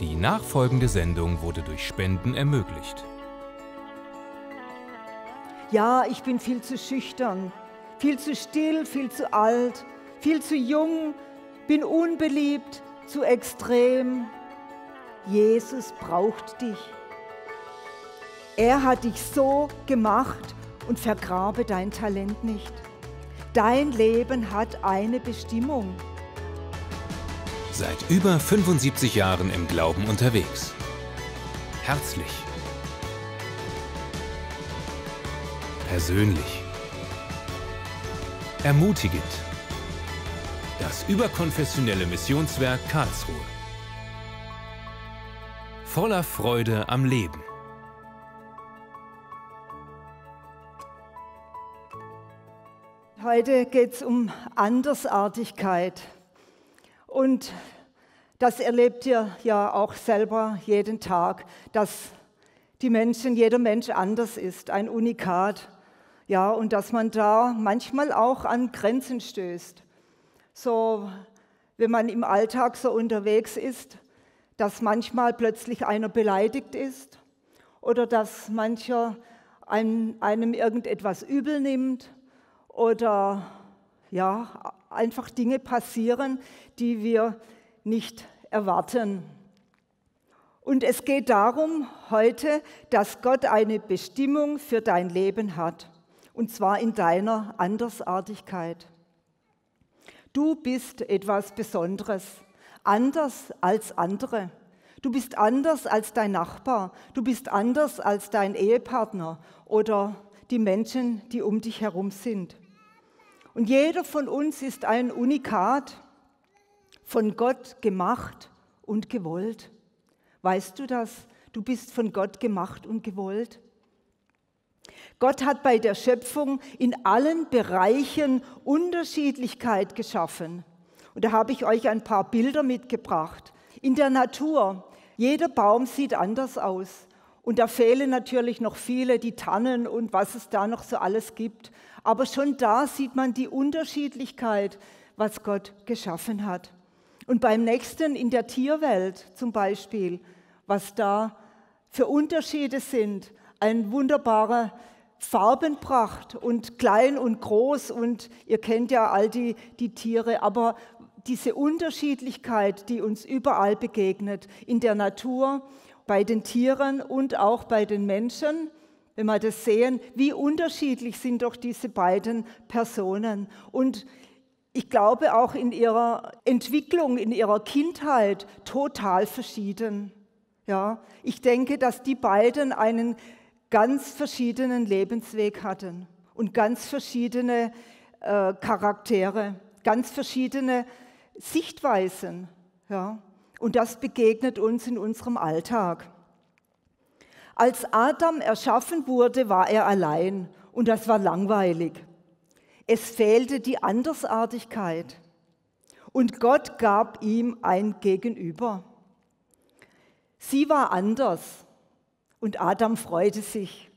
Die nachfolgende Sendung wurde durch Spenden ermöglicht. Ja, ich bin viel zu schüchtern, viel zu still, viel zu alt, viel zu jung, bin unbeliebt, zu extrem. Jesus braucht dich. Er hat dich so gemacht und vergrabe dein Talent nicht. Dein Leben hat eine Bestimmung. Seit über 75 Jahren im Glauben unterwegs. Herzlich. Persönlich. Ermutigend. Das überkonfessionelle Missionswerk Karlsruhe. Voller Freude am Leben. Heute geht es um Andersartigkeit. Und das erlebt ihr ja auch selber jeden Tag, dass jeder Mensch anders ist, ein Unikat. Ja, und dass man da manchmal auch an Grenzen stößt. So, wenn man im Alltag so unterwegs ist, dass manchmal plötzlich einer beleidigt ist oder dass mancher einem irgendetwas übel nimmt oder ja, einfach Dinge passieren, die wir nicht erwarten. Und es geht darum heute, dass Gott eine Bestimmung für dein Leben hat, und zwar in deiner Andersartigkeit. Du bist etwas Besonderes, anders als andere. Du bist anders als dein Nachbar, du bist anders als dein Ehepartner oder die Menschen, die um dich herum sind. Und jeder von uns ist ein Unikat, von Gott gemacht und gewollt. Weißt du das? Du bist von Gott gemacht und gewollt. Gott hat bei der Schöpfung in allen Bereichen Unterschiedlichkeit geschaffen. Und da habe ich euch ein paar Bilder mitgebracht. In der Natur, jeder Baum sieht anders aus. Und da fehlen natürlich noch viele, die Tannen und was es da noch so alles gibt. Aber schon da sieht man die Unterschiedlichkeit, was Gott geschaffen hat. Und beim nächsten in der Tierwelt zum Beispiel, was da für Unterschiede sind. Eine wunderbare Farbenpracht und klein und groß und ihr kennt ja all die Tiere, aber diese Unterschiedlichkeit, die uns überall begegnet, in der Natur, bei den Tieren und auch bei den Menschen, wenn wir das sehen, wie unterschiedlich sind doch diese beiden Personen. Und ich glaube auch in ihrer Entwicklung, in ihrer Kindheit total verschieden. Ja, ich denke, dass die beiden einen ganz verschiedenen Lebensweg hatten und ganz verschiedene Charaktere, ganz verschiedene Sichtweisen. Ja. Und das begegnet uns in unserem Alltag. Als Adam erschaffen wurde, war er allein und das war langweilig. Es fehlte die Andersartigkeit und Gott gab ihm ein Gegenüber. Sie war anders und Adam freute sich.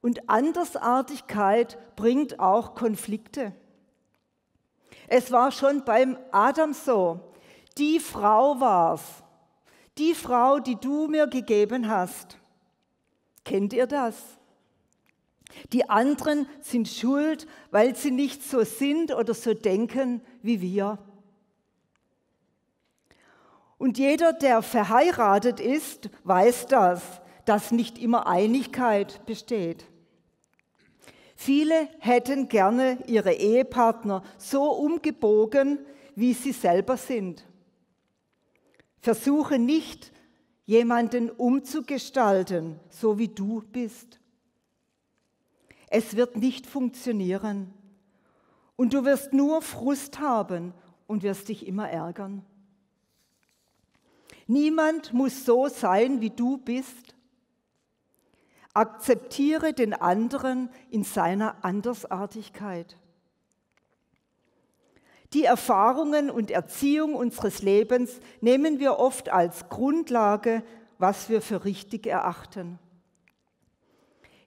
Und Andersartigkeit bringt auch Konflikte. Es war schon beim Adam so. Die Frau war's, die Frau, die du mir gegeben hast. Kennt ihr das? Die anderen sind schuld, weil sie nicht so sind oder so denken wie wir. Und jeder, der verheiratet ist, weiß das, dass nicht immer Einigkeit besteht. Viele hätten gerne ihre Ehepartner so umgebogen, wie sie selber sind. Versuche nicht, jemanden umzugestalten, so wie du bist. Es wird nicht funktionieren. Und du wirst nur Frust haben und wirst dich immer ärgern. Niemand muss so sein, wie du bist. Akzeptiere den anderen in seiner Andersartigkeit. Die Erfahrungen und Erziehung unseres Lebens nehmen wir oft als Grundlage, was wir für richtig erachten.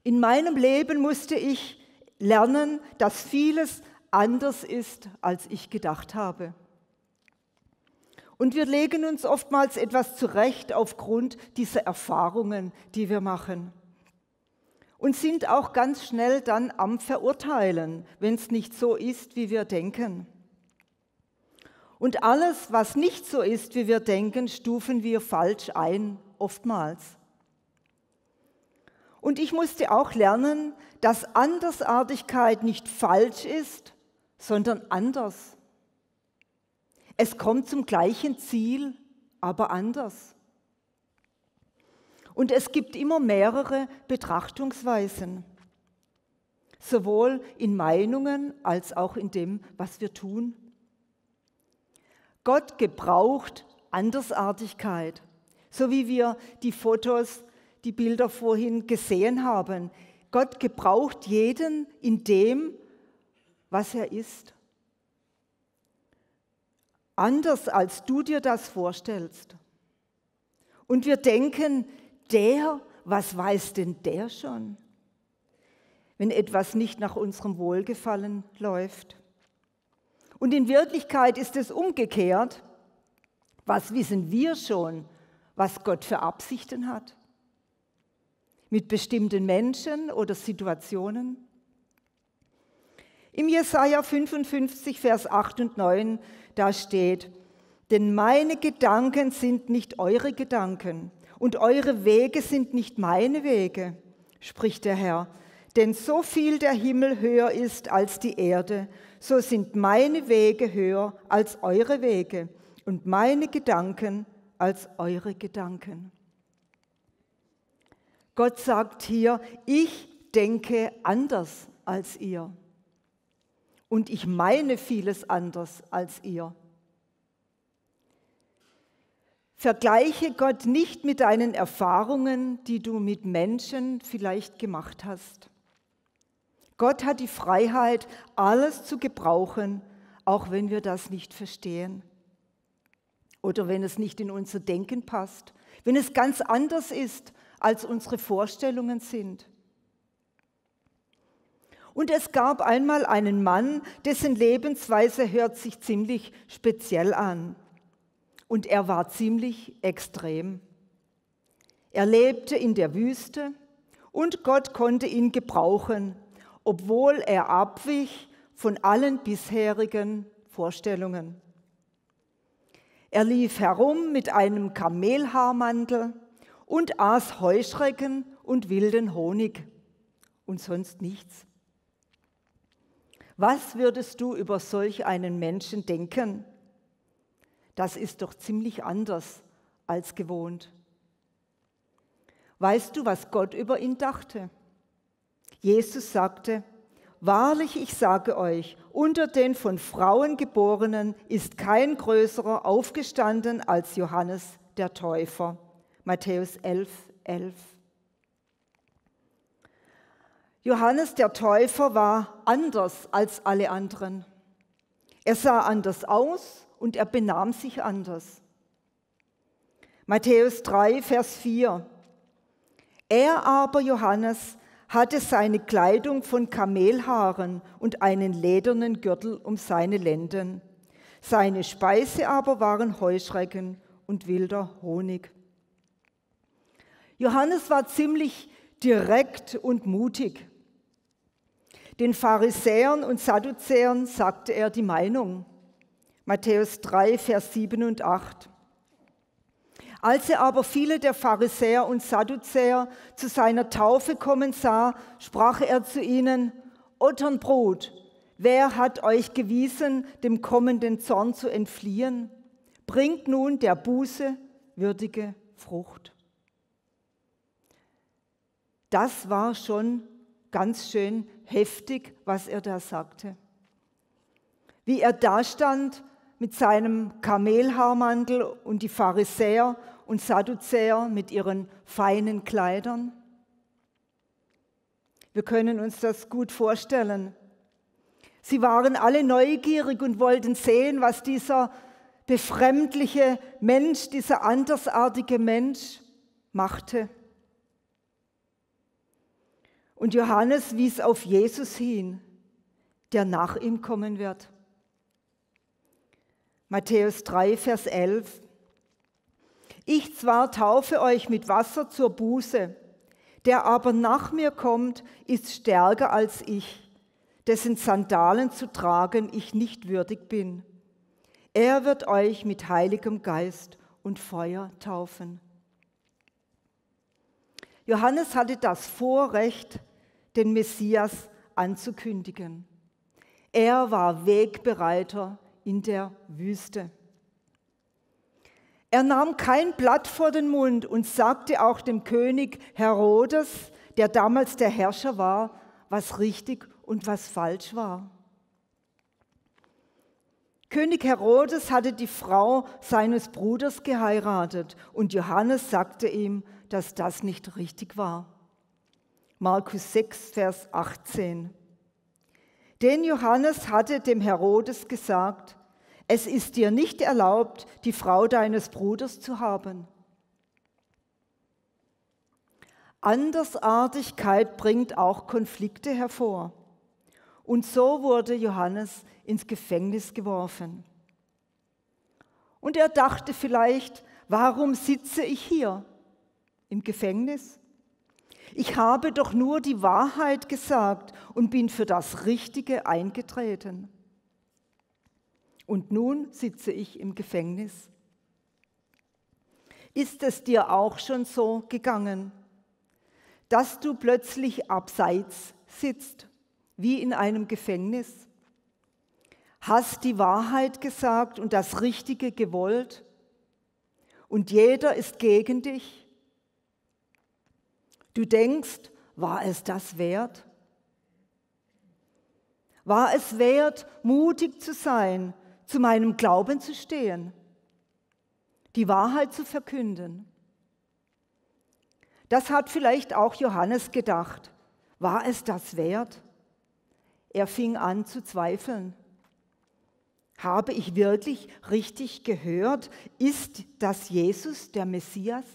In meinem Leben musste ich lernen, dass vieles anders ist, als ich gedacht habe. Und wir legen uns oftmals etwas zurecht aufgrund dieser Erfahrungen, die wir machen. Und sind auch ganz schnell dann am Verurteilen, wenn es nicht so ist, wie wir denken. Und alles, was nicht so ist, wie wir denken, stufen wir falsch ein, oftmals. Und ich musste auch lernen, dass Andersartigkeit nicht falsch ist, sondern anders. Es kommt zum gleichen Ziel, aber anders. Und es gibt immer mehrere Betrachtungsweisen, sowohl in Meinungen als auch in dem, was wir tun. Gott gebraucht Andersartigkeit, so wie wir die Fotos, die Bilder vorhin gesehen haben. Gott gebraucht jeden in dem, was er ist. Anders, als du dir das vorstellst. Und wir denken, was weiß denn der schon, wenn etwas nicht nach unserem Wohlgefallen läuft. Und in Wirklichkeit ist es umgekehrt. Was wissen wir schon, was Gott für Absichten hat? Mit bestimmten Menschen oder Situationen? Im Jesaja 55, Vers 8 und 9, da steht: Denn meine Gedanken sind nicht eure Gedanken und eure Wege sind nicht meine Wege, spricht der Herr. Denn so viel der Himmel höher ist als die Erde, so sind meine Wege höher als eure Wege und meine Gedanken als eure Gedanken. Gott sagt hier, ich denke anders als ihr. Und ich meine vieles anders als ihr. Vergleiche Gott nicht mit deinen Erfahrungen, die du mit Menschen vielleicht gemacht hast. Gott hat die Freiheit, alles zu gebrauchen, auch wenn wir das nicht verstehen. Oder wenn es nicht in unser Denken passt, wenn es ganz anders ist, als unsere Vorstellungen sind. Und es gab einmal einen Mann, dessen Lebensweise hört sich ziemlich speziell an. Und er war ziemlich extrem. Er lebte in der Wüste und Gott konnte ihn gebrauchen, obwohl er abwich von allen bisherigen Vorstellungen. Er lief herum mit einem Kamelhaarmantel und aß Heuschrecken und wilden Honig und sonst nichts. Was würdest du über solch einen Menschen denken? Das ist doch ziemlich anders als gewohnt. Weißt du, was Gott über ihn dachte? Jesus sagte: Wahrlich, ich sage euch, unter den von Frauen geborenen ist kein größerer aufgestanden als Johannes der Täufer. Matthäus 11, 11. Johannes der Täufer war anders als alle anderen. Er sah anders aus und er benahm sich anders. Matthäus 3, Vers 4. Er aber, Johannes, hatte seine Kleidung von Kamelhaaren und einen ledernen Gürtel um seine Lenden. Seine Speise aber waren Heuschrecken und wilder Honig. Johannes war ziemlich direkt und mutig. Den Pharisäern und Sadduzäern sagte er die Meinung. Matthäus 3, Vers 7 und 8. Als er aber viele der Pharisäer und Sadduzäer zu seiner Taufe kommen sah, sprach er zu ihnen: Otternbrut, wer hat euch gewiesen, dem kommenden Zorn zu entfliehen? Bringt nun der Buße würdige Frucht. Das war schon ganz schön heftig, was er da sagte. Wie er da stand mit seinem Kamelhaarmantel und die Pharisäer und Sadduzäer mit ihren feinen Kleidern. Wir können uns das gut vorstellen. Sie waren alle neugierig und wollten sehen, was dieser befremdliche Mensch, dieser andersartige Mensch machte. Und Johannes wies auf Jesus hin, der nach ihm kommen wird. Matthäus 3, Vers 11. Ich zwar taufe euch mit Wasser zur Buße, der aber nach mir kommt, ist stärker als ich, dessen Sandalen zu tragen ich nicht würdig bin. Er wird euch mit Heiligem Geist und Feuer taufen. Johannes hatte das Vorrecht, den Messias anzukündigen. Er war Wegbereiter in der Wüste. Er nahm kein Blatt vor den Mund und sagte auch dem König Herodes, der damals der Herrscher war, was richtig und was falsch war. König Herodes hatte die Frau seines Bruders geheiratet und Johannes sagte ihm, dass das nicht richtig war. Markus 6, Vers 18. Denn Johannes hatte dem Herodes gesagt, es ist dir nicht erlaubt, die Frau deines Bruders zu haben. Andersartigkeit bringt auch Konflikte hervor. Und so wurde Johannes ins Gefängnis geworfen. Und er dachte vielleicht, warum sitze ich hier im Gefängnis? Ich habe doch nur die Wahrheit gesagt und bin für das Richtige eingetreten. Und nun sitze ich im Gefängnis. Ist es dir auch schon so gegangen, dass du plötzlich abseits sitzt, wie in einem Gefängnis? Hast die Wahrheit gesagt und das Richtige gewollt? Und jeder ist gegen dich? Du denkst, war es das wert? War es wert, mutig zu sein, zu meinem Glauben zu stehen, die Wahrheit zu verkünden? Das hat vielleicht auch Johannes gedacht. War es das wert? Er fing an zu zweifeln. Habe ich wirklich richtig gehört? Ist das Jesus, der Messias?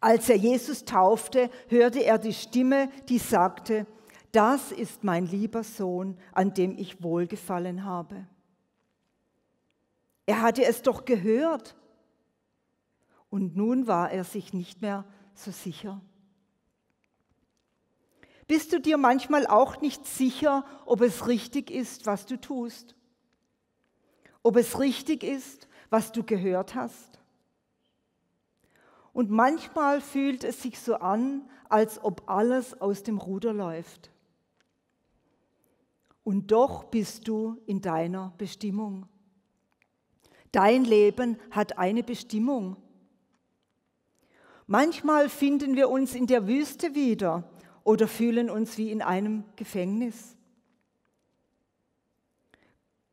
Als er Jesus taufte, hörte er die Stimme, die sagte, das ist mein lieber Sohn, an dem ich wohlgefallen habe. Er hatte es doch gehört. Und nun war er sich nicht mehr so sicher. Bist du dir manchmal auch nicht sicher, ob es richtig ist, was du tust? Ob es richtig ist, was du gehört hast? Und manchmal fühlt es sich so an, als ob alles aus dem Ruder läuft. Und doch bist du in deiner Bestimmung. Dein Leben hat eine Bestimmung. Manchmal finden wir uns in der Wüste wieder oder fühlen uns wie in einem Gefängnis.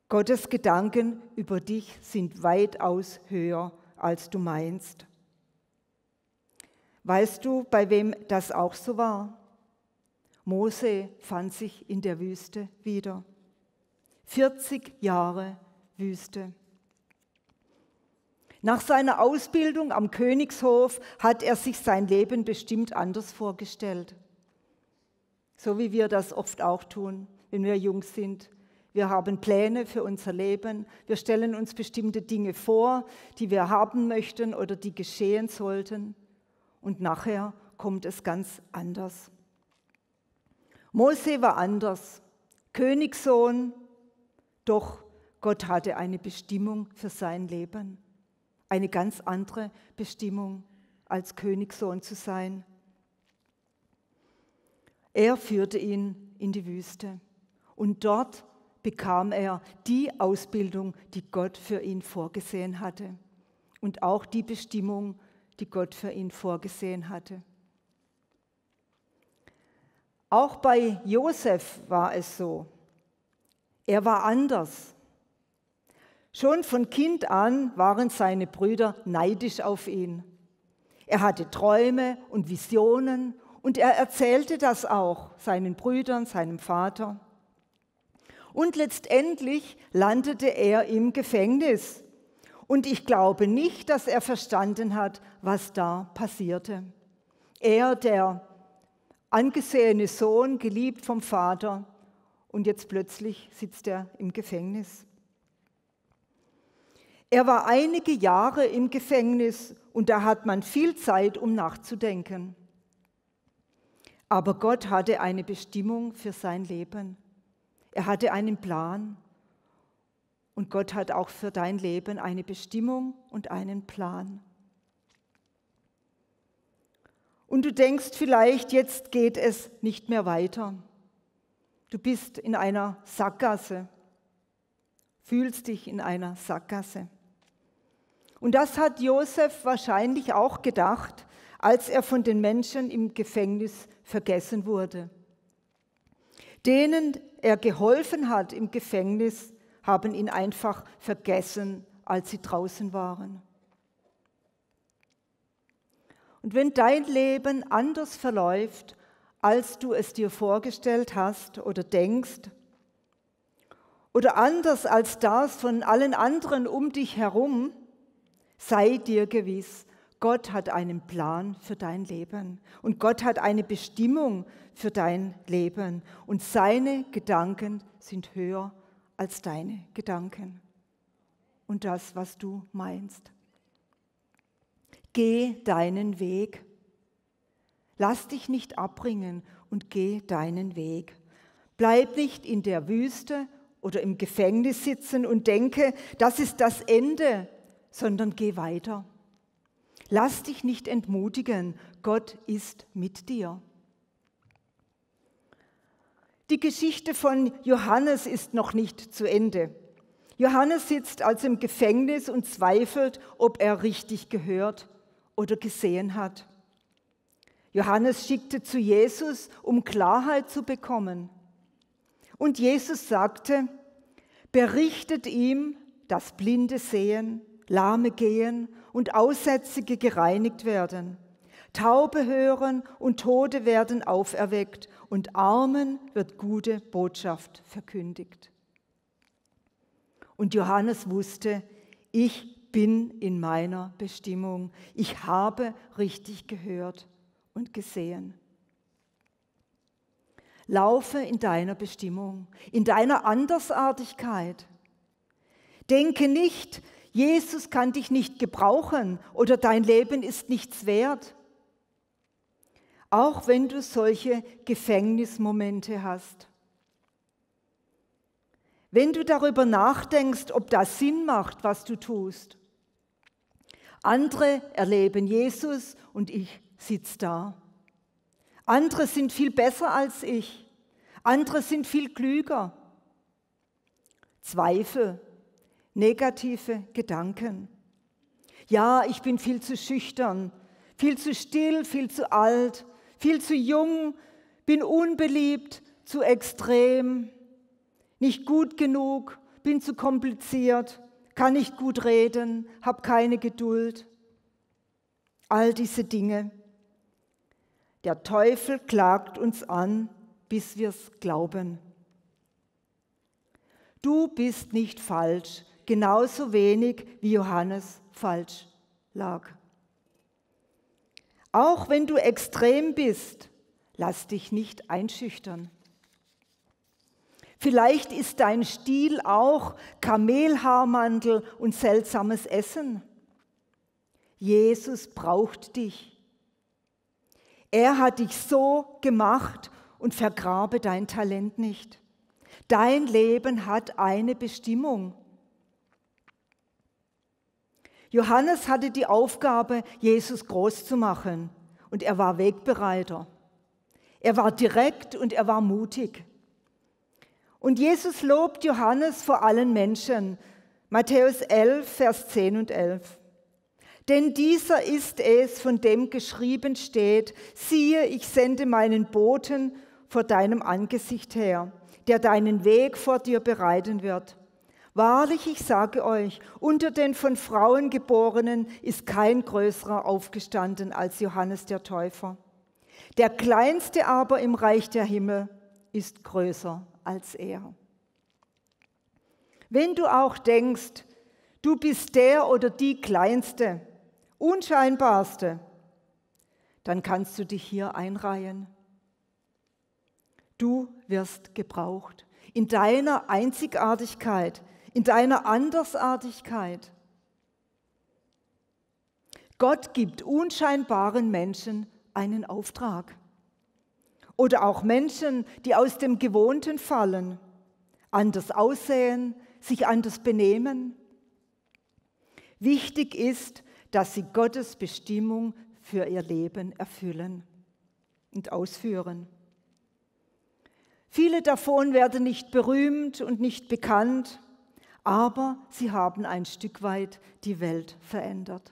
Gottes Gedanken über dich sind weitaus höher, als du meinst. Weißt du, bei wem das auch so war? Mose fand sich in der Wüste wieder. 40 Jahre Wüste. Nach seiner Ausbildung am Königshof hat er sich sein Leben bestimmt anders vorgestellt. So wie wir das oft auch tun, wenn wir jung sind. Wir haben Pläne für unser Leben. Wir stellen uns bestimmte Dinge vor, die wir haben möchten oder die geschehen sollten. Und nachher kommt es ganz anders. Mose war anders, Königssohn, doch Gott hatte eine Bestimmung für sein Leben. Eine ganz andere Bestimmung, als Königssohn zu sein. Er führte ihn in die Wüste und dort bekam er die Ausbildung, die Gott für ihn vorgesehen hatte und auch die Bestimmung, die Gott für ihn vorgesehen hatte. Auch bei Josef war es so. Er war anders. Schon von Kind an waren seine Brüder neidisch auf ihn. Er hatte Träume und Visionen und er erzählte das auch seinen Brüdern, seinem Vater. Und letztendlich landete er im Gefängnis. Und ich glaube nicht, dass er verstanden hat, was da passierte. Er, der angesehene Sohn, geliebt vom Vater, und jetzt plötzlich sitzt er im Gefängnis. Er war einige Jahre im Gefängnis und da hat man viel Zeit, um nachzudenken. Aber Gott hatte eine Bestimmung für sein Leben. Er hatte einen Plan. Und Gott hat auch für dein Leben eine Bestimmung und einen Plan. Und du denkst vielleicht, jetzt geht es nicht mehr weiter. Du bist in einer Sackgasse, fühlst dich in einer Sackgasse. Und das hat Josef wahrscheinlich auch gedacht, als er von den Menschen im Gefängnis vergessen wurde. Denen er geholfen hat im Gefängnis, haben ihn einfach vergessen, als sie draußen waren. Und wenn dein Leben anders verläuft, als du es dir vorgestellt hast oder denkst, oder anders als das von allen anderen um dich herum, sei dir gewiss, Gott hat einen Plan für dein Leben und Gott hat eine Bestimmung für dein Leben und seine Gedanken sind höher als deine Gedanken und das, was du meinst. Geh deinen Weg. Lass dich nicht abbringen und geh deinen Weg. Bleib nicht in der Wüste oder im Gefängnis sitzen und denke, das ist das Ende, sondern geh weiter. Lass dich nicht entmutigen, Gott ist mit dir. Die Geschichte von Johannes ist noch nicht zu Ende. Johannes sitzt also im Gefängnis und zweifelt, ob er richtig gehört oder gesehen hat. Johannes schickte zu Jesus, um Klarheit zu bekommen. Und Jesus sagte, berichtet ihm, dass Blinde sehen, Lahme gehen und Aussätzige gereinigt werden. Taube hören und Tote werden auferweckt und Armen wird gute Botschaft verkündigt. Und Johannes wusste, ich bin in meiner Bestimmung. Ich habe richtig gehört und gesehen. Laufe in deiner Bestimmung, in deiner Andersartigkeit. Denke nicht, Jesus kann dich nicht gebrauchen oder dein Leben ist nichts wert. Auch wenn du solche Gefängnismomente hast. Wenn du darüber nachdenkst, ob das Sinn macht, was du tust. Andere erleben Jesus und ich sitze da. Andere sind viel besser als ich. Andere sind viel klüger. Zweifel. Negative Gedanken. Ja, ich bin viel zu schüchtern, viel zu still, viel zu alt, viel zu jung, bin unbeliebt, zu extrem, nicht gut genug, bin zu kompliziert, kann nicht gut reden, habe keine Geduld. All diese Dinge. Der Teufel klagt uns an, bis wir es glauben. Du bist nicht falsch. Genauso wenig wie Johannes falsch lag. Auch wenn du extrem bist, lass dich nicht einschüchtern. Vielleicht ist dein Stil auch Kamelhaarmantel und seltsames Essen. Jesus braucht dich. Er hat dich so gemacht und vergrabe dein Talent nicht. Dein Leben hat eine Bestimmung. Johannes hatte die Aufgabe, Jesus groß zu machen und er war Wegbereiter. Er war direkt und er war mutig. Und Jesus lobt Johannes vor allen Menschen. Matthäus 11, Vers 10 und 11. Denn dieser ist es, von dem geschrieben steht, siehe, ich sende meinen Boten vor deinem Angesicht her, der deinen Weg vor dir bereiten wird. Wahrlich, ich sage euch, unter den von Frauen geborenen ist kein größerer aufgestanden als Johannes der Täufer. Der Kleinste aber im Reich der Himmel ist größer als er. Wenn du auch denkst, du bist der oder die Kleinste, Unscheinbarste, dann kannst du dich hier einreihen. Du wirst gebraucht in deiner Einzigartigkeit, in deiner Andersartigkeit. Gott gibt unscheinbaren Menschen einen Auftrag. Oder auch Menschen, die aus dem Gewohnten fallen, anders aussehen, sich anders benehmen. Wichtig ist, dass sie Gottes Bestimmung für ihr Leben erfüllen und ausführen. Viele davon werden nicht berühmt und nicht bekannt, aber sie haben ein Stück weit die Welt verändert.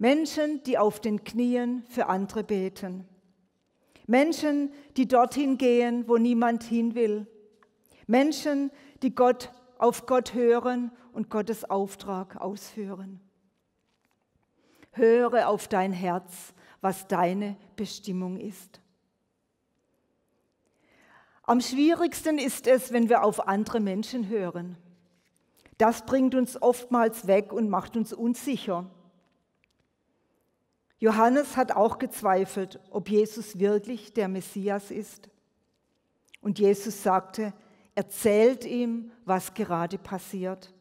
Menschen, die auf den Knien für andere beten. Menschen, die dorthin gehen, wo niemand hin will. Menschen, die auf Gott hören und Gottes Auftrag ausführen. Höre auf dein Herz, was deine Bestimmung ist. Am schwierigsten ist es, wenn wir auf andere Menschen hören. Das bringt uns oftmals weg und macht uns unsicher. Johannes hat auch gezweifelt, ob Jesus wirklich der Messias ist. Und Jesus sagte, erzählt ihm, was gerade passiert.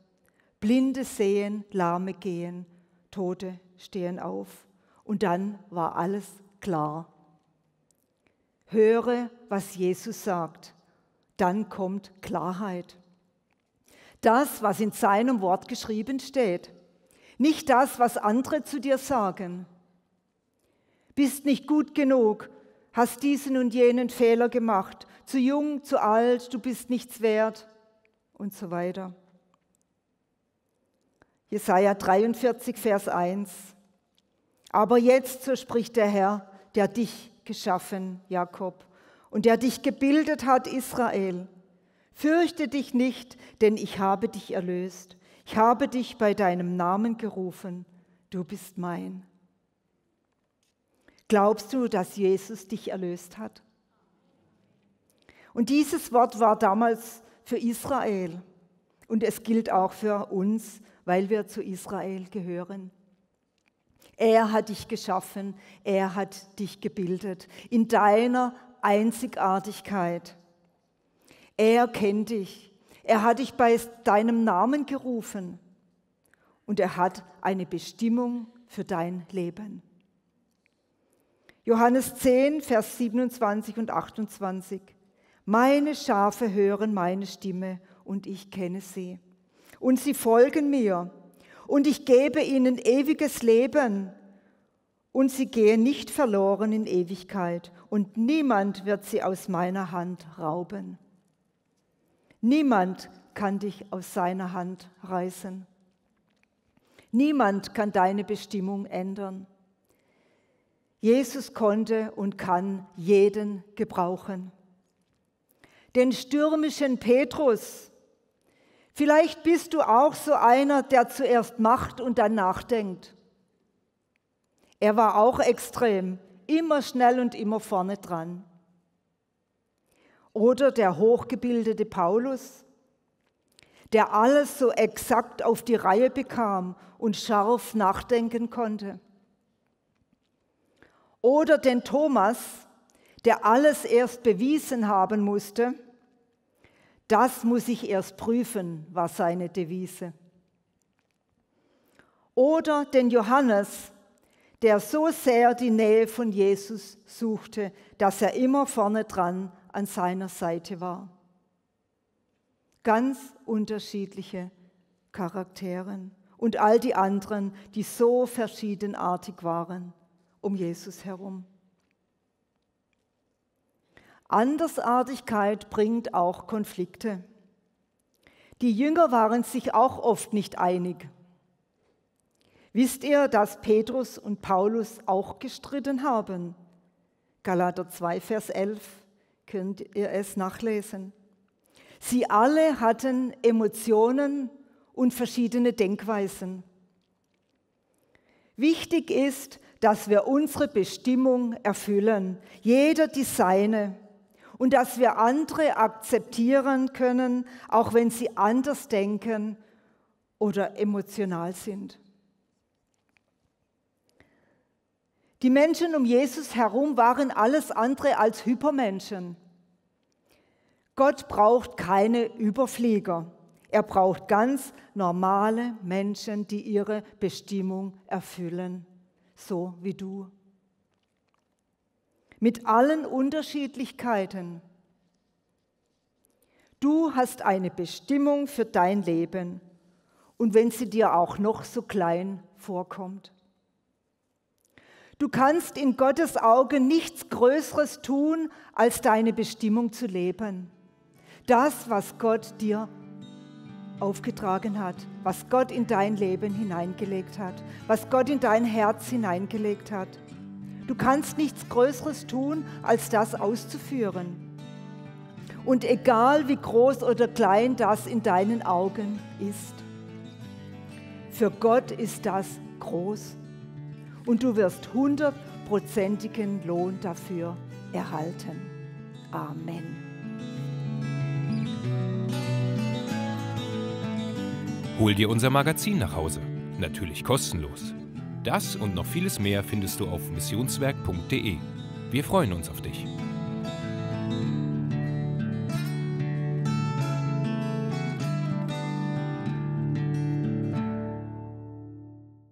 Blinde sehen, Lahme gehen, Tote stehen auf. Und dann war alles klar. Höre, was Jesus sagt. Dann kommt Klarheit. Das, was in seinem Wort geschrieben steht. Nicht das, was andere zu dir sagen. Bist nicht gut genug, hast diesen und jenen Fehler gemacht, zu jung, zu alt, du bist nichts wert und so weiter. Jesaja 43, Vers 1. Aber jetzt, so spricht der Herr, der dich geschaffen, Jakob, und der dich gebildet hat, Israel. Fürchte dich nicht, denn ich habe dich erlöst. Ich habe dich bei deinem Namen gerufen. Du bist mein. Glaubst du, dass Jesus dich erlöst hat? Und dieses Wort war damals für Israel und es gilt auch für uns, weil wir zu Israel gehören. Er hat dich geschaffen, er hat dich gebildet in deiner Einzigartigkeit. Er kennt dich, er hat dich bei deinem Namen gerufen und er hat eine Bestimmung für dein Leben. Johannes 10, Vers 27 und 28. Meine Schafe hören meine Stimme und ich kenne sie. Und sie folgen mir und ich gebe ihnen ewiges Leben. Und sie gehen nicht verloren in Ewigkeit und niemand wird sie aus meiner Hand rauben. Niemand kann dich aus seiner Hand reißen. Niemand kann deine Bestimmung ändern. Jesus konnte und kann jeden gebrauchen. Den stürmischen Petrus. Vielleicht bist du auch so einer, der zuerst macht und dann nachdenkt. Er war auch extrem, immer schnell und immer vorne dran. Oder der hochgebildete Paulus, der alles so exakt auf die Reihe bekam und scharf nachdenken konnte. Oder den Thomas, der alles erst bewiesen haben musste. Das muss ich erst prüfen, war seine Devise. Oder den Johannes, der so sehr die Nähe von Jesus suchte, dass er immer vorne dran an seiner Seite war. Ganz unterschiedliche Charaktere und all die anderen, die so verschiedenartig waren. Um Jesus herum. Andersartigkeit bringt auch Konflikte. Die Jünger waren sich auch oft nicht einig. Wisst ihr, dass Petrus und Paulus auch gestritten haben? Galater 2, Vers 11, könnt ihr es nachlesen. Sie alle hatten Emotionen und verschiedene Denkweisen. Wichtig ist, dass wir unsere Bestimmung erfüllen, jeder die seine, und dass wir andere akzeptieren können, auch wenn sie anders denken oder emotional sind. Die Menschen um Jesus herum waren alles andere als Hypermenschen. Gott braucht keine Überflieger. Er braucht ganz normale Menschen, die ihre Bestimmung erfüllen, so wie du. Mit allen Unterschiedlichkeiten. Du hast eine Bestimmung für dein Leben, und wenn sie dir auch noch so klein vorkommt. Du kannst in Gottes Augen nichts Größeres tun, als deine Bestimmung zu leben. Das, was Gott dir aufgetragen hat, was Gott in dein Leben hineingelegt hat, was Gott in dein Herz hineingelegt hat. Du kannst nichts Größeres tun, als das auszuführen. Und egal wie groß oder klein das in deinen Augen ist, für Gott ist das groß. Und du wirst 100-prozentigen Lohn dafür erhalten. Amen. 100 Hol dir unser Magazin nach Hause. Natürlich kostenlos. Das und noch vieles mehr findest du auf missionswerk.de. Wir freuen uns auf dich.